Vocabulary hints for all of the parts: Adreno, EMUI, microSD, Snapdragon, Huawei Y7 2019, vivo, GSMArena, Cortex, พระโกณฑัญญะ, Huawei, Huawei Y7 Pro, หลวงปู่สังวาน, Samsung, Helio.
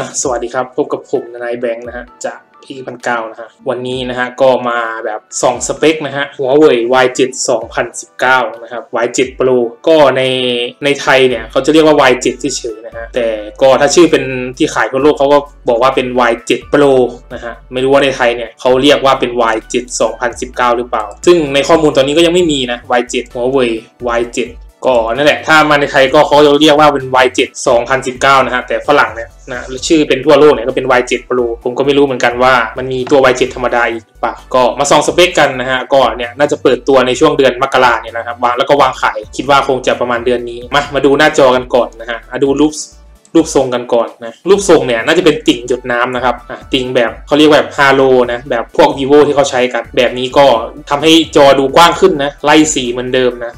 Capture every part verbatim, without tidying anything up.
อ่ะสวัสดีครับพบกับผมนายแบงค์นะฮะจากพี่พันเก้านะฮะวันนี้นะฮะก็มาแบบสองสเปคนะฮะ Huawei วาย เซเว่น สองพันสิบเก้านะครับ วาย เซเว่น Pro ก็ในในไทยเนี่ยเขาจะเรียกว่า วาย เซเว่น เฉยๆนะฮะแต่ก็ถ้าชื่อเป็นที่ขายทั่วโลกเขาก็บอกว่าเป็น วาย เซเว่น Pro นะฮะไม่รู้ว่าในไทยเนี่ยเขาเรียกว่าเป็น วาย เซเว่น สองพันสิบเก้าหรือเปล่าซึ่งในข้อมูลตอนนี้ก็ยังไม่มีนะ วาย เซเว่น Huawei วาย เซเว่นก็นั่นแหละถ้ามาในไทยก็เขาจะเรียกว่าเป็น วาย เซเว่น สองพันสิบเก้านะฮะแต่ฝรั่งเนี่ยนะชื่อเป็นทั่วโลกเนี่ยก็เป็น วาย เซเว่น Pro ผมก็ไม่รู้เหมือนกันว่ามันมีตัว วาย เซเว่น ธรรมดาอีกหรือเปล่าก็มาส่องสเปคกันนะฮะก็เนี่ยน่าจะเปิดตัวในช่วงเดือนมกราเนี่ยนะครับวางแล้วก็วางขายคิดว่าคงจะประมาณเดือนนี้มามาดูหน้าจอกันก่อนนะฮะดูรูปรูปทรงกันก่อนนะรูปทรงเนี่ยน่าจะเป็นติ่งหยดน้ำนะครับติ่งแบบเขาเรียกแบบฮาโลนะแบบพวก vivo ที่เขาใช้กันแบบนี้ก็ทำให้จอดูกว้างขึ้นนะไล่สีเหมือนเดิมนะ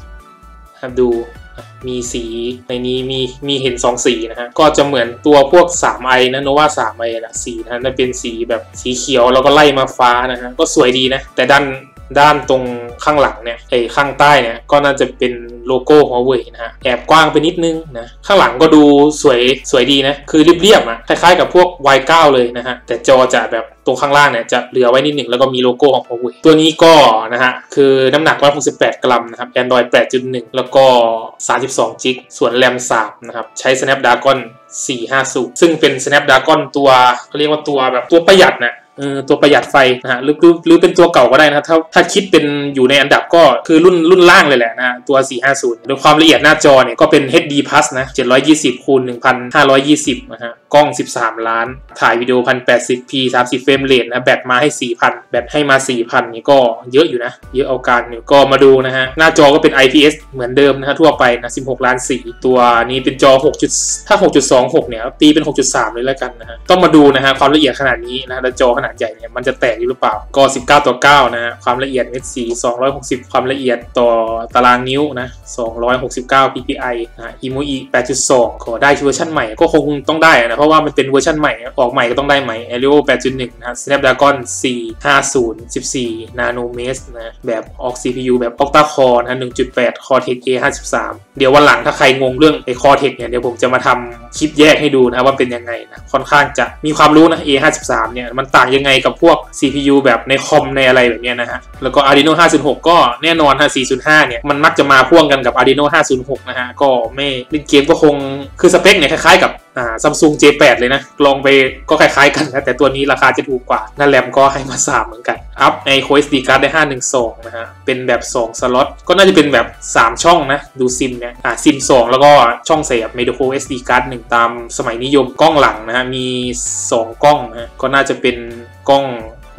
ดูมีสีในนี้มีมีเห็นสองสีนะฮะก็จะเหมือนตัวพวก สาม ไอ นะโนวา สาม ไอ ละสีนะนั่นเป็นสีแบบสีเขียวแล้วก็ไล่มาฟ้านะฮะก็สวยดีนะแต่ด้านด้านตรงข้างหลังเนี่ยไอ้ข้างใต้เนี่ยก็น่าจะเป็นโลโก้ Huawei นะฮะแอบกว้างไปนิดนึงนะข้างหลังก็ดูสวยสวยดีนะคือเรียบๆอ่ะคล้ายๆกับพวก วาย ไนน์ เลยนะฮะแต่จอจะแบบตรงข้างล่างเนี่ยจะเหลือไว้นิดหนึ่งแล้วก็มีโลโก้ของ Huawei ตัวนี้ก็นะฮะคือน้ำหนักหนึ่งร้อยหกสิบแปดกรัมนะครับ Android แปดจุดหนึ่ง แล้วก็สามสิบสอง จิกส่วนแรมสามนะครับใช้ Snapdragon สี่ห้าศูนย์ซึ่งเป็น Snapdragon ตัวเขาเรียกว่าตัวแบบตัวประหยัดนะตัวประหยัดไฟนะฮะหรือหรือเป็นตัวเก่าก็ได้นะถ้าถ้าคิดเป็นอยู่ในอันดับก็คือรุ่นรุ่นล่างเลยแหละนะตัวสี่ห้าศูนย์โดยความละเอียดหน้าจอเนี่ยก็เป็น เอช ดี Plus นะ เจ็ดร้อยยี่สิบคูณหนึ่งพันห้าร้อยยี่สิบ นะฮะกล้องสิบสามล้านถ่ายวิดีโอ หนึ่งพันแปดสิบ พี สามสิบ เฟรมเรทนะแบตมาให้ สี่พัน แบตให้มา สี่พัน นี่ก็เยอะอยู่นะเยอะเอาการอยู่ก็มาดูนะฮะหน้าจอก็เป็น ไอ พี เอส เหมือนเดิมนะฮะทั่วไปนะสิบหกล้านสีตัวนี้เป็นจอหกถ้า หกจุดสองหก เนี่ยตีเป็น หกจุดสาม เลยแล้วกันนะฮะต้องมาดูนะฮะความละเอียดขนาดนี้นะแล้วจอขนาดใหญ่เนี่ยมันจะแตกหรือเปล่าก็สิบเก้าต่อเก้านะฮะความละเอียดเม็ดสีสองร้อยหกสิบความละเอียดต่อตารางนิ้วนะสองร้อยหกสิบเก้า ppi นะ อี เอ็ม ยู อี แปดจุดสอง ขอได้เวอร์ชันใหม่ก็คงต้องได้นะเพราะว่ามันเป็นเวอร์ชันใหม่ออกใหม่ก็ต้องได้ใหม่ Helio แปดจุดหนึ่ง นะ Snapdragon สี่ห้าศูนย์ สิบสี่ nanometer นะแบบออก ซี พี ยู แบบ Octa Core นะ หนึ่งจุดแปด Cortex เอ ห้าสิบสาม เดี๋ยววันหลังถ้าใครงงเรื่องไอ้ Cortex เนี่ยเดี๋ยวผมจะมาทำคลิปแยกให้ดูนะว่าเป็นยังไงนะค่อนข้างจะมีความรู้นะ เอ ห้าสิบสาม เนี่ยมันต่างยังไงกับพวก ซี พี ยู แบบในคอมในอะไรแบบนี้นะฮะแล้วก็ Adreno ห้าศูนย์หก ก็แน่นอนฮะ สี่ศูนย์ห้า เนี่ยมันมักจะมาพ่วงกันกับ Adreno ห้าศูนย์หก นะฮะก็ไม่เล่นเกมก็คงคือสเปคเนี่ยคล้ายๆกับอ่า Samsung เจ แปด เลยนะลองไปก็คล้ายๆกันนะแต่ตัวนี้ราคาจะถูกกว่านั่นแรมก็ให้มาสามเหมือนกันอัพใน microSD card ได้ห้าหนึ่งสองนะฮะเป็นแบบสองสล็อตก็น่าจะเป็นแบบสามช่องนะดูซิมเนี่ยอ่าซิมสองแล้วก็ช่องเสียบ microSD card หนึ่งตามสมัยนิยมกล้องหลังนะฮะมีสองกล้องนะก็น่าจะเป็นกล้อง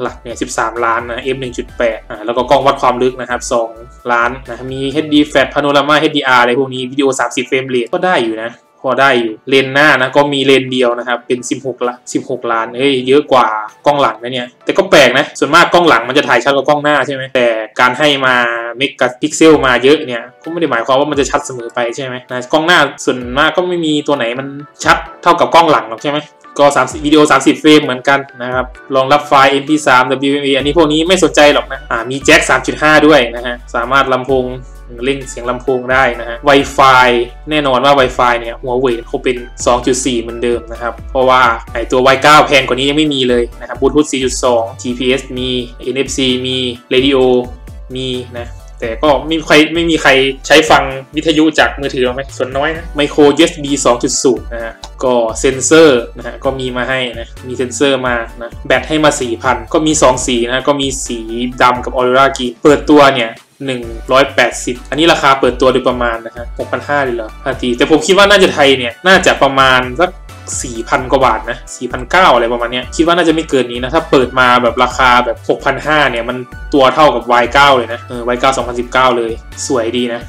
หลักเนี่ยสิบสามล้านนะ เอฟ หนึ่งจุดแปด อ่าแล้วก็กล้องวัดความลึกนะครับสองล้านนะมี เอช ดี Flash Panorama เอช ดี อาร์ อะไรพวกนี้วิดีโอสามสิบเฟรมเรทก็ได้อยู่นะพอได้อยู่เลนหน้านะก็มีเลนเดียวนะครับเป็นสิบหกล้านสิบหกล้านเฮ้ยเยอะกว่ากล้องหลังนะเนี่ยแต่ก็แปลกนะส่วนมากกล้องหลังมันจะถ่ายชัดกว่ากล้องหน้าใช่ไหมแต่การให้มาเมกะพิกเซลมาเยอะเนี่ยก็ไม่ได้หมายความว่ามันจะชัดเสมอไปใช่ไหมนะกล้องหน้าส่วนมากก็ไม่มีตัวไหนมันชัดเท่ากับกล้องหลังหรอกใช่ไหมก็สามสิบวิดีโอสามสิบเฟรมเหมือนกันนะครับรองรับไฟล์ เอ็ม พี สาม ดับเบิลยู เอ็ม อี อันนี้พวกนี้ไม่สนใจหรอกนะอ่ามีแจ็ค สามจุดห้า ด้วยนะฮะสามารถลำโพงเล่งเสียงลำโพงได้นะฮะ Wi-Fi แน่นอนว่า Wi-Fi เนี่ย Huawei เขาเป็น สองจุดสี่ เหมือนเดิมนะครับเพราะว่าไอตัว วาย ไนน์ แพงกว่านี้ยังไม่มีเลยนะครับ Bluetooth สี่จุดสอง จี พี เอส มี เอ็น เอฟ ซี มี Radio มีนะแต่ก็ไม่ใครไม่มีใครใช้ฟังวิทยุจากมือถือหรอกไหมส่วนน้อยนะไมโคร ยู เอส บี สองจุดศูนย์ นะฮะก็เซ็นเซอร์นะฮะก็มีมาให้นะมีเซ็นเซอร์มานะแบตให้มา สี่พัน ก็มีสองสีนะก็มีสีดำกับออโรรากีเปิดตัวเนี่ยหนึ่งร้อยแปดสิบอันนี้ราคาเปิดตัวโดยประมาณนะฮะ หกพันห้าร้อย เลยเหรอพอดีแต่ผมคิดว่าน่าจะไทยเนี่ยน่าจะประมาณสัก สี่พัน กว่าบาทนะ สี่พันเก้าร้อย อะไรประมาณเนี้ยคิดว่าน่าจะไม่เกินนี้นะถ้าเปิดมาแบบราคาแบบ หกพันห้าร้อย เนี่ยมันตัวเท่ากับ วาย ไนน์ เลยนะเออ วาย ไนน์ สองพันสิบเก้า เลยสวยดีนะ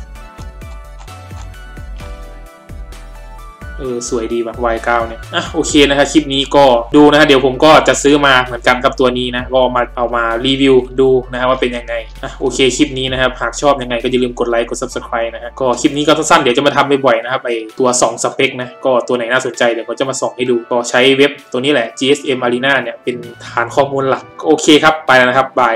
เออสวยดีแบบ วาย ไนน์ เนี่ยอ่ะโอเคนะครับคลิปนี้ก็ดูนะฮะเดี๋ยวผมก็จะซื้อมาเหมือนกันกับตัวนี้นะก็มาเอามารีวิวดูนะฮะว่าเป็นยังไงอ่ะโอเคคลิปนี้นะครับหากชอบยังไงก็อย่าลืมกดไลค์กด ซับสไครบ์ นะฮะก็คลิปนี้ก็สั้นๆเดี๋ยวจะมาทำบ่อยๆนะครับไอตัวสองสเปคนะก็ตัวไหนน่าสนใจเดี๋ยวผมจะมาส่องให้ดูก็ใช้เว็บตัวนี้แหละ จี เอส เอ็ม อารีนา เนี่ยเป็นฐานข้อมูลหลักโอเคครับไปแล้วนะครับบาย